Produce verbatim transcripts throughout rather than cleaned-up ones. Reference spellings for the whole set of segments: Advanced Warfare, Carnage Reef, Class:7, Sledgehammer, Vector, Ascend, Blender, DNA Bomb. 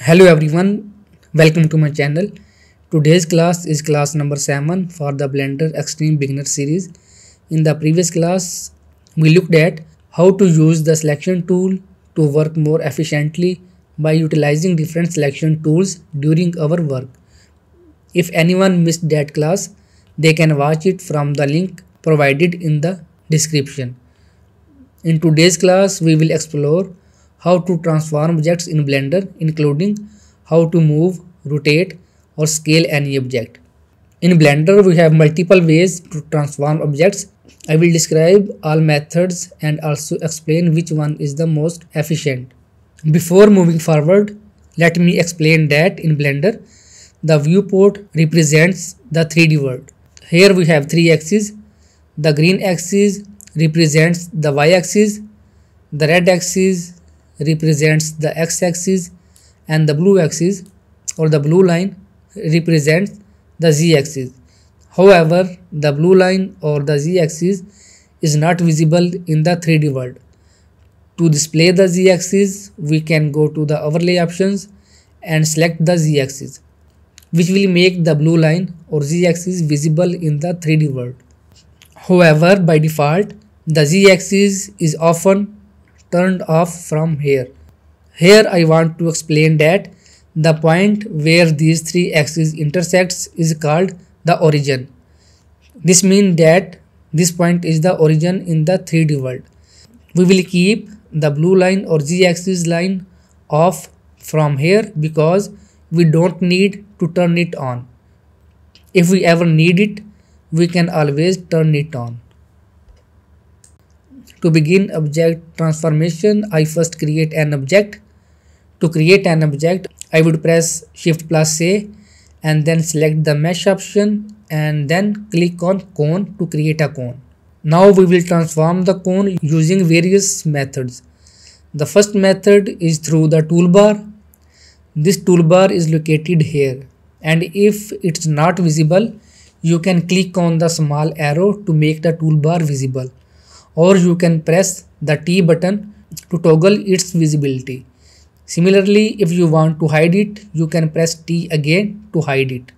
Hello everyone, welcome to my channel. Today's class is class number seven for the Blender Extreme Beginner series. In the previous class, we looked at how to use the selection tool to work more efficiently by utilizing different selection tools during our work. If anyone missed that class, they can watch it from the link provided in the description. In today's class, we will explore how to transform objects in Blender, including how to move, rotate, or scale any object. In Blender, we have multiple ways to transform objects. I will describe all methods and also explain which one is the most efficient. Before moving forward, let me explain that in Blender, the viewport represents the three D world. Here we have three axes. The green axis represents the y-axis, the red axis represents the x-axis, and the blue axis or the blue line represents the z-axis. However, the blue line or the z-axis is not visible in the three D world. To display the z-axis, we can go to the overlay options and select the z-axis, which will make the blue line or z-axis visible in the three D world. However, by default, the z-axis is often turned off from here. Here I want to explain that the point where these three axes intersects is called the origin. This means that this point is the origin in the three D world. We will keep the blue line or z-axis line off from here because we don't need to turn it on. If we ever need it, we can always turn it on. To begin object transformation, I first create an object. To create an object, I would press Shift plus A and then select the mesh option and then click on cone to create a cone. Now we will transform the cone using various methods. The first method is through the toolbar. This toolbar is located here, and if it's not visible, you can click on the small arrow to make the toolbar visible, or you can press the T button to toggle its visibility. Similarly, if you want to hide it, you can press T again to hide it.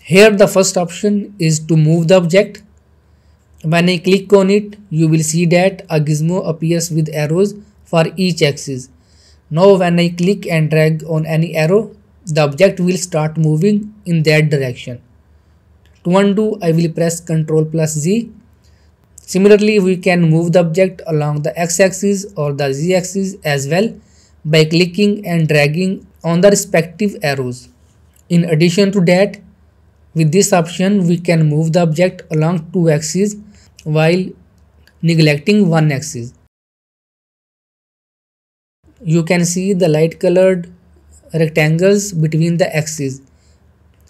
Here the first option is to move the object. When I click on it, you will see that a gizmo appears with arrows for each axis. Now when I click and drag on any arrow, the object will start moving in that direction. To undo, I will press Ctrl plus Z. Similarly, we can move the object along the x-axis or the z-axis as well by clicking and dragging on the respective arrows. In addition to that, with this option, we can move the object along two axes while neglecting one axis. You can see the light colored rectangles between the axes.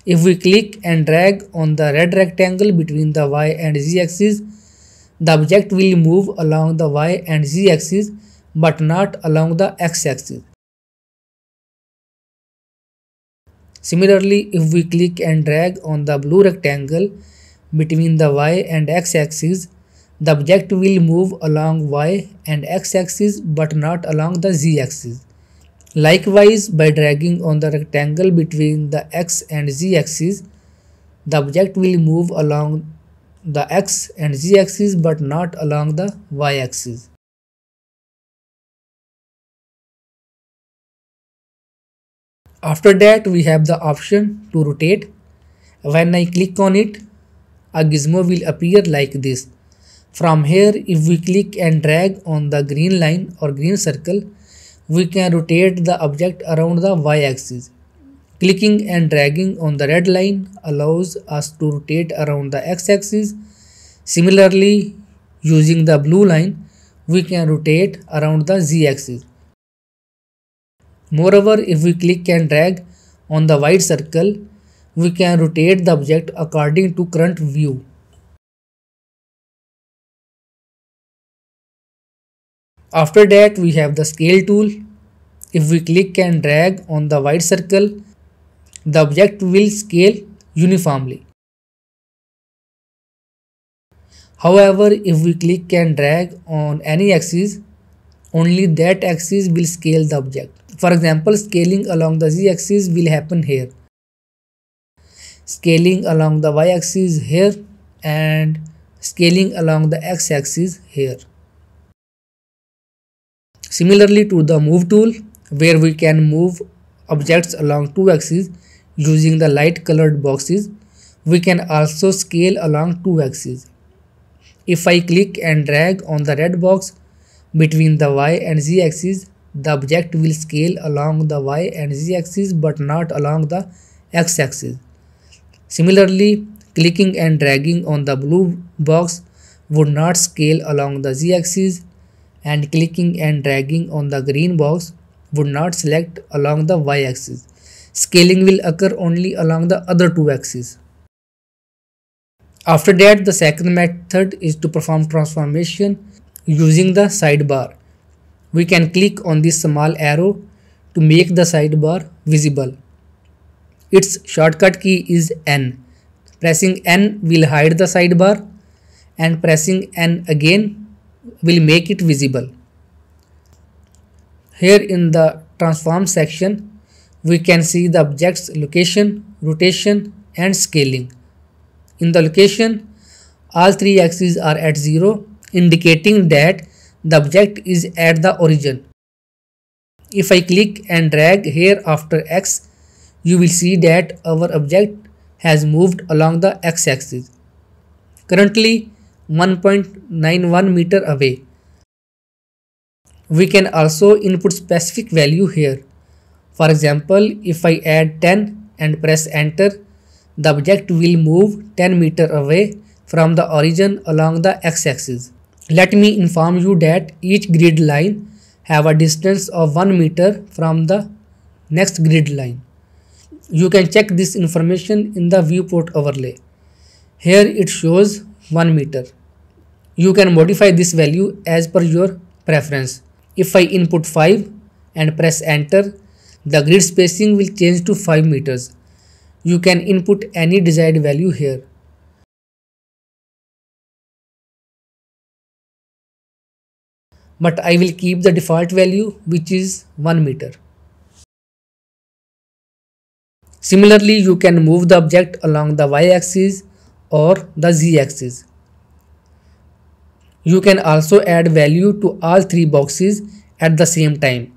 If we click and drag on the red rectangle between the y and z axes, the object will move along the y and z axis but not along the x axis. Similarly, if we click and drag on the blue rectangle between the y and x axis, the object will move along y and x axis but not along the z axis. Likewise, by dragging on the rectangle between the x and z axis, the object will move along the x and z axis but not along the y axis. After that, we have the option to rotate. When I click on it, a gizmo will appear like this. From here, if we click and drag on the green line or green circle, we can rotate the object around the y-axis. Clicking and dragging on the red line allows us to rotate around the x-axis. Similarly, using the blue line, we can rotate around the z-axis. Moreover, if we click and drag on the white circle, we can rotate the object according to current view. After that, we have the scale tool. If we click and drag on the white circle, the object will scale uniformly. However, if we click and drag on any axis, only that axis will scale the object. For example, scaling along the z-axis will happen here, scaling along the y-axis here, and scaling along the x-axis here. Similarly to the move tool, where we can move objects along two axes using the light colored boxes, we can also scale along two axes. If I click and drag on the red box between the y and z axis, the object will scale along the y and z axis but not along the x axis. Similarly, clicking and dragging on the blue box would not scale along the z axis, and clicking and dragging on the green box would not select along the y axis. Scaling will occur only along the other two axes. After that, the second method is to perform transformation using the sidebar. We can click on this small arrow to make the sidebar visible. Its shortcut key is N. Pressing N will hide the sidebar, and pressing N again will make it visible. Here in the transform section, we can see the object's location, rotation, and scaling. In the location, all three axes are at zero, indicating that the object is at the origin. If I click and drag here after X, you will see that our object has moved along the X axis, currently one point nine one meter away. We can also input specific value here. For example, if I add ten and press enter, the object will move ten meter away from the origin along the X axis. Let me inform you that each grid line have a distance of one meter from the next grid line. You can check this information in the viewport overlay. Here it shows one meter. You can modify this value as per your preference. If I input five and press enter, the grid spacing will change to five meters. You can input any desired value here. But I will keep the default value, which is one meter. Similarly, you can move the object along the y-axis or the z-axis. You can also add value to all three boxes at the same time.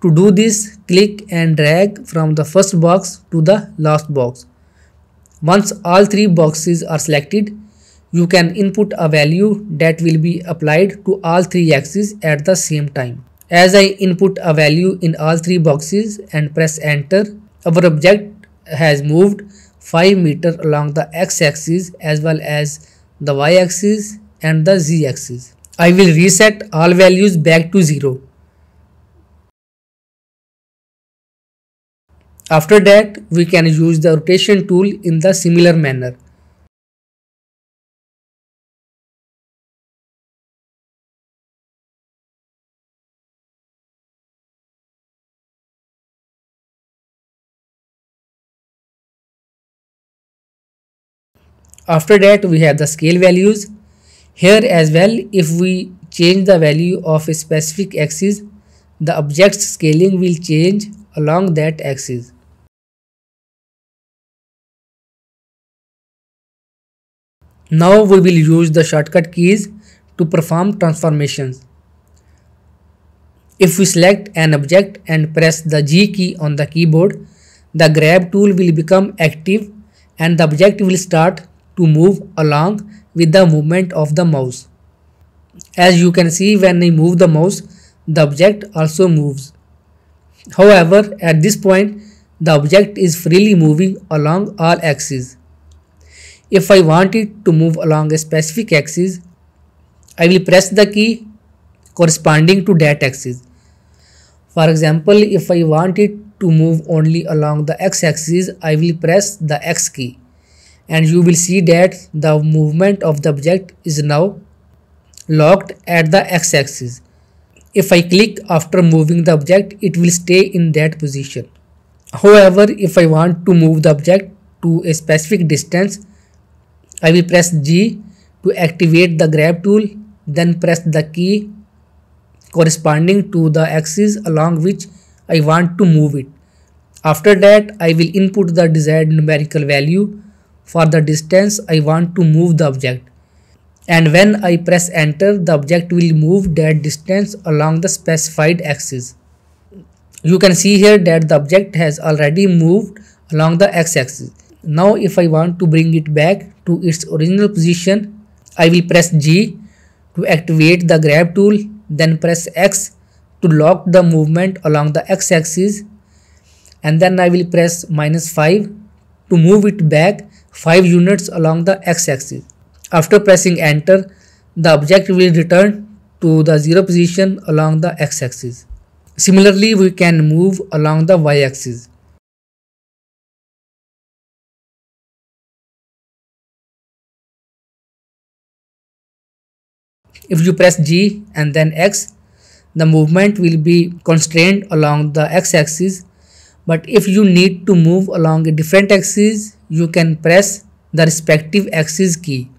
To do this, click and drag from the first box to the last box. Once all three boxes are selected, you can input a value that will be applied to all three axes at the same time. As I input a value in all three boxes and press enter, our object has moved five meter along the X axis as well as the Y axis and the Z axis. I will reset all values back to zero. After that, we can use the rotation tool in the similar manner. After that, we have the scale values. Here as well, if we change the value of a specific axis, the object's scaling will change along that axis. Now we will use the shortcut keys to perform transformations. If we select an object and press the G key on the keyboard, the grab tool will become active and the object will start to move along with the movement of the mouse. As you can see, when I move the mouse, the object also moves. However, at this point, the object is freely moving along all axes. If I want it to move along a specific axis, I will press the key corresponding to that axis. For example, if I want it to move only along the X axis, I will press the X key, and you will see that the movement of the object is now locked at the X axis. If I click after moving the object, it will stay in that position. However, if I want to move the object to a specific distance, I will press G to activate the grab tool, then press the key corresponding to the axis along which I want to move it. After that, I will input the desired numerical value. For the distance, I want to move the object. And when I press enter, the object will move that distance along the specified axis. You can see here that the object has already moved along the x-axis. Now if I want to bring it back to its original position, I will press G to activate the grab tool, then press X to lock the movement along the x-axis, and then I will press minus five to move it back five units along the x-axis. After pressing enter, the object will return to the zero position along the x-axis. Similarly, we can move along the y-axis. If you press G and then X, the movement will be constrained along the x-axis. But if you need to move along a different axis, you can press the respective axis key.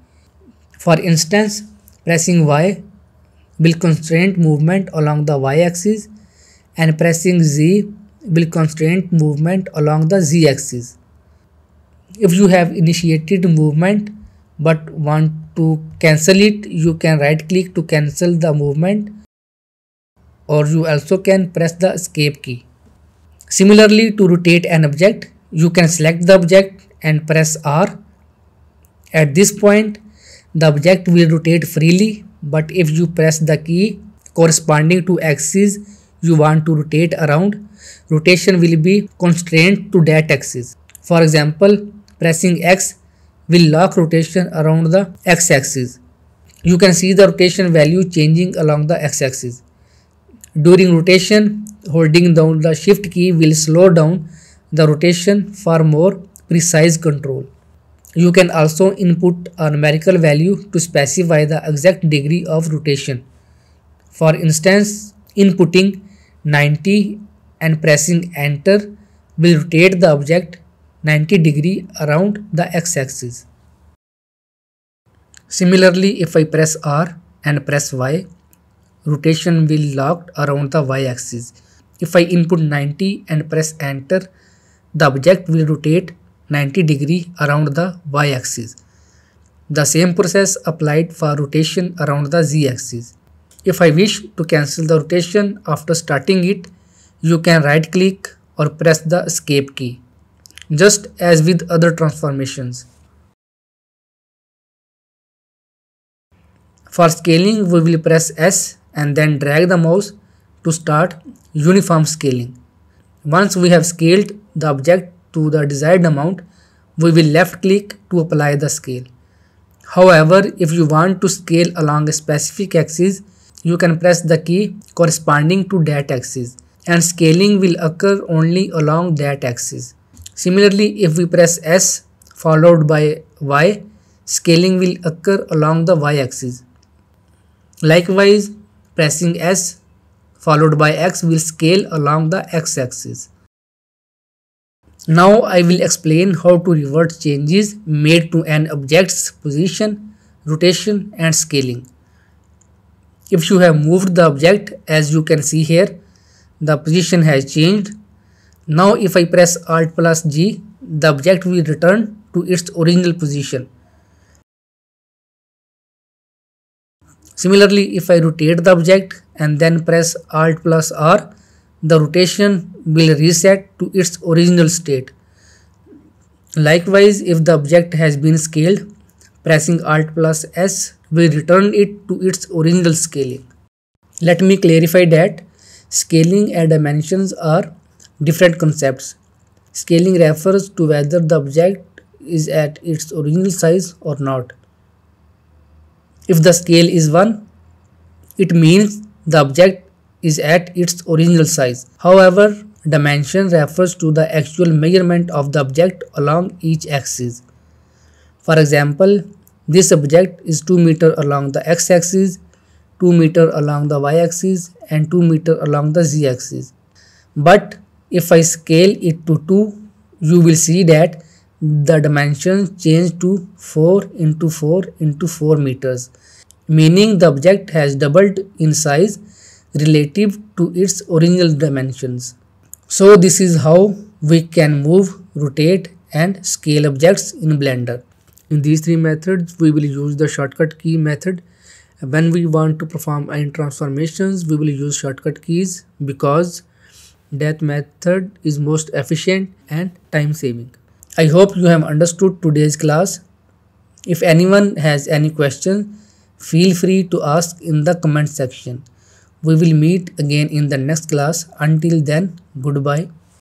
For instance, pressing Y will constrain movement along the y-axis, and pressing Z will constrain movement along the z-axis. If you have initiated movement but want to cancel it, you can right click to cancel the movement, or you also can press the escape key. Similarly, to rotate an object, you can select the object and press R. At this point, the object will rotate freely, but if you press the key corresponding to axis you want to rotate around, rotation will be constrained to that axis. For example, pressing X will lock rotation around the x-axis. You can see the rotation value changing along the x-axis. During rotation, holding down the shift key will slow down the rotation for more precise control. You can also input a numerical value to specify the exact degree of rotation. For instance, inputting ninety and pressing enter will rotate the object ninety degrees around the x-axis. Similarly, if I press R and press Y, rotation will lock around the y-axis. If I input ninety and press enter, the object will rotate ninety degrees around the y-axis. The same process applied for rotation around the z-axis. If I wish to cancel the rotation after starting it, you can right click or press the escape key, just as with other transformations. For scaling, we will press S and then drag the mouse to start uniform scaling. Once we have scaled the object to the desired amount, we will left click to apply the scale. However, if you want to scale along a specific axis, you can press the key corresponding to that axis, and scaling will occur only along that axis. Similarly, if we press S followed by Y, scaling will occur along the y-axis. Likewise, pressing S followed by X will scale along the x-axis. Now I will explain how to reverse changes made to an object's position, rotation, and scaling. If you have moved the object, as you can see here, the position has changed. Now if I press Alt plus G, the object will return to its original position. Similarly, if I rotate the object and then press Alt plus R, the rotation will reset to its original state. Likewise, if the object has been scaled, pressing Alt plus S will return it to its original scaling. Let me clarify that scaling and dimensions are different concepts. Scaling refers to whether the object is at its original size or not. If the scale is one, it means the object is at its original size. However, dimension refers to the actual measurement of the object along each axis. For example, this object is two meters along the x-axis, two meters along the y-axis, and two meters along the z-axis. But if I scale it to two, you will see that the dimensions change to four into four into four meters, meaning the object has doubled in size relative to its original dimensions. So this is how we can move, rotate and scale objects in Blender. In these three methods, we will use the shortcut key method. When we want to perform any transformations, we will use shortcut keys because that method is most efficient and time saving. I hope you have understood today's class. If anyone has any question, feel free to ask in the comment section. We will meet again in the next class. Until then, goodbye.